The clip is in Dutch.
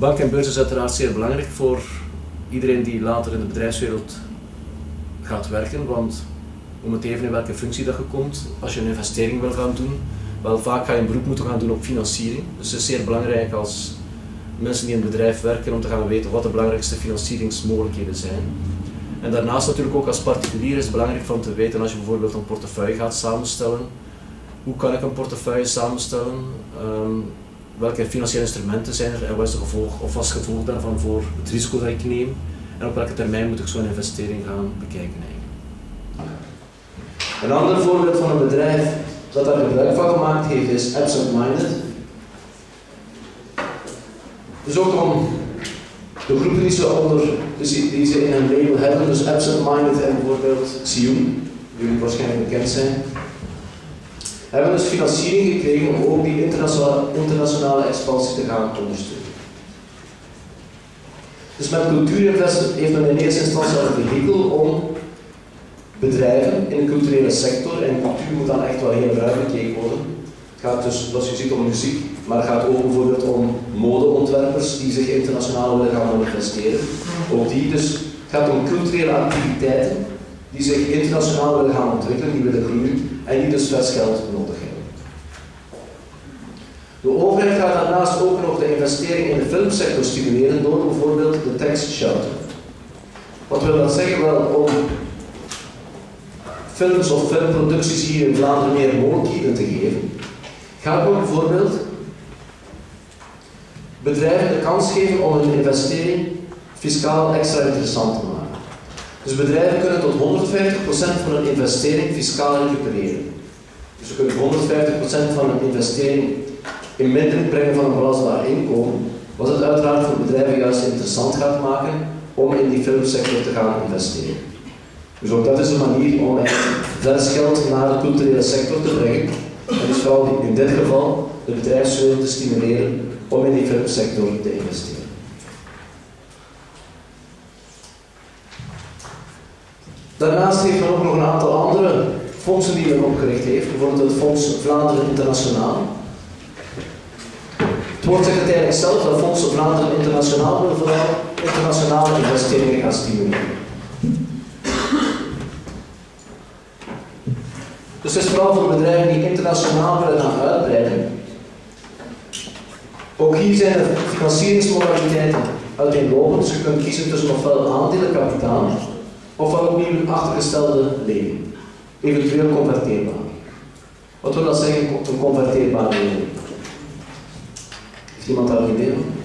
Bank en beurs is uiteraard zeer belangrijk voor iedereen die later in de bedrijfswereld gaat werken, want om het even in welke functie dat je komt, als je een investering wil gaan doen, wel vaak ga je een beroep moeten gaan doen op financiering. Dus het is zeer belangrijk als mensen die in het bedrijf werken om te gaan weten wat de belangrijkste financieringsmogelijkheden zijn. En daarnaast natuurlijk ook als particulier is het belangrijk om te weten als je bijvoorbeeld een portefeuille gaat samenstellen, hoe kan ik een portefeuille samenstellen, welke financiële instrumenten zijn er en wat is het gevolg of als gevolg daarvan voor het risico dat ik neem en op welke termijn moet ik zo'n investering gaan bekijken eigenlijk. Een ander voorbeeld van een bedrijf dat daar gebruik van gemaakt heeft is Absentminded. Dus ook om de groepen die ze in hun label hebben, dus Absentminded en bijvoorbeeld Sioen, die jullie waarschijnlijk bekend zijn, hebben dus financiering gekregen om ook die internationale expansie te gaan ondersteunen. Dus met Cultuurinvesten heeft men in eerste instantie een vehikel om bedrijven in de culturele sector, en cultuur moet dan echt wel heel ruim bekeken worden. Het gaat dus, zoals je ziet, om muziek, maar het gaat ook bijvoorbeeld om modeontwerpers die zich internationaal willen gaan manifesteren. Ook die, dus het gaat om culturele activiteiten die zich internationaal willen gaan ontwikkelen, die willen groeien en die dus best geld nodig hebben. De overheid gaat daarnaast ook nog de investering in de filmsector stimuleren door bijvoorbeeld de tax shelter. Wat wil dat zeggen? Wel, om films of filmproducties hier in Vlaanderen meer mogelijkheden te geven, gaan we bijvoorbeeld bedrijven de kans geven om hun investering fiscaal extra interessant te maken. Dus bedrijven kunnen tot 150% van hun investering fiscaal recupereren. Dus ze kunnen 150% van hun investering in mindering brengen van een belastbaar inkomen, wat het uiteraard voor bedrijven juist interessant gaat maken om in die filmsector te gaan investeren. Dus ook dat is een manier om vers geld naar de culturele sector te brengen. En dus vooral in dit geval de bedrijfswereld te stimuleren om in die filmsector te investeren. Daarnaast heeft men ook nog een aantal andere fondsen die men opgericht heeft, bijvoorbeeld het Fonds Vlaanderen Internationaal. Het woord zegt het eigenlijk zelf dat Fonds Vlaanderen Internationaal wil vooral internationale investeringen gaan stimuleren. Dus het is vooral voor bedrijven die internationaal willen gaan uitbreiden. Ook hier zijn er financieringsmodaliteiten uiteenlopend, dus je kunt kiezen tussen ofwel aandelenkapitaal ofwel opnieuw achtergestelde lening, eventueel converteerbaar. Wat wil dat zeggen, een converteerbare lening? Heeft iemand daar een idee van?